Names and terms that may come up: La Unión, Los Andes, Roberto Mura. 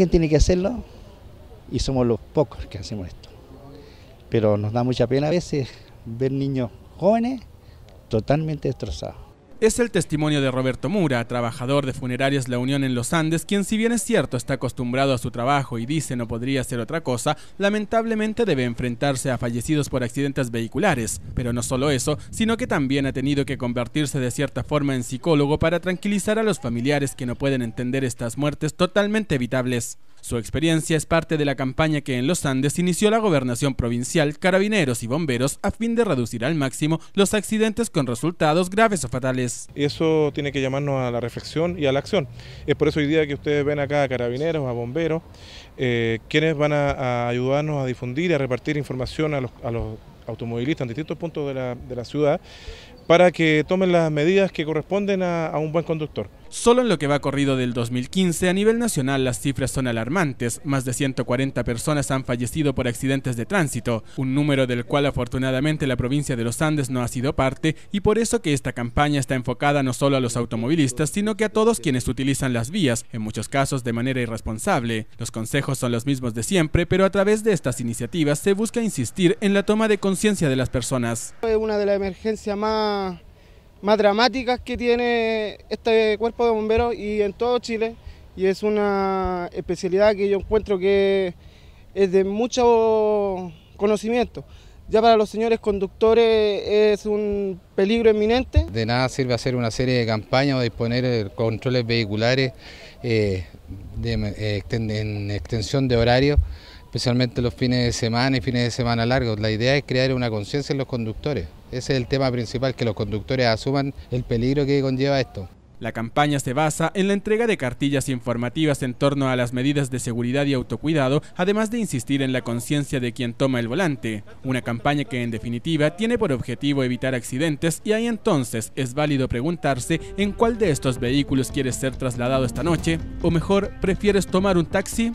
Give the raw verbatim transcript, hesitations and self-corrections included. ¿Quién tiene que hacerlo? Y somos los pocos que hacemos esto. Pero nos da mucha pena a veces ver niños jóvenes totalmente destrozados. Es el testimonio de Roberto Mura, trabajador de Funerarias La Unión en Los Andes, quien, si bien es cierto está acostumbrado a su trabajo y dice no podría hacer otra cosa, lamentablemente debe enfrentarse a fallecidos por accidentes vehiculares. Pero no solo eso, sino que también ha tenido que convertirse de cierta forma en psicólogo para tranquilizar a los familiares que no pueden entender estas muertes totalmente evitables. Su experiencia es parte de la campaña que en Los Andes inició la Gobernación Provincial, Carabineros y Bomberos a fin de reducir al máximo los accidentes con resultados graves o fatales. Eso tiene que llamarnos a la reflexión y a la acción. Es por eso hoy día que ustedes ven acá a Carabineros, a Bomberos, eh, quienes van a, a ayudarnos a difundir, a repartir información a los, a los automovilistas en distintos puntos de la, de la ciudad, para que tomen las medidas que corresponden a, a un buen conductor. Solo en lo que va corrido del dos mil quince, a nivel nacional las cifras son alarmantes. Más de ciento cuarenta personas han fallecido por accidentes de tránsito, un número del cual afortunadamente la provincia de Los Andes no ha sido parte, y por eso que esta campaña está enfocada no solo a los automovilistas, sino que a todos quienes utilizan las vías, en muchos casos de manera irresponsable. Los consejos son los mismos de siempre, pero a través de estas iniciativas se busca insistir en la toma de conciencia de las personas. Es una de las emergencias más... más dramáticas que tiene este cuerpo de bomberos y en todo Chile, y es una especialidad que yo encuentro que es de mucho conocimiento. Ya para los señores conductores es un peligro inminente. De nada sirve hacer una serie de campañas o disponer de controles vehiculares eh, de, eh, en extensión de horario, especialmente los fines de semana y fines de semana largos. La idea es crear una conciencia en los conductores. Ese es el tema principal, que los conductores asuman el peligro que conlleva esto. La campaña se basa en la entrega de cartillas informativas en torno a las medidas de seguridad y autocuidado, además de insistir en la conciencia de quien toma el volante. Una campaña que en definitiva tiene por objetivo evitar accidentes, y ahí entonces es válido preguntarse en cuál de estos vehículos quieres ser trasladado esta noche, o mejor, ¿prefieres tomar un taxi?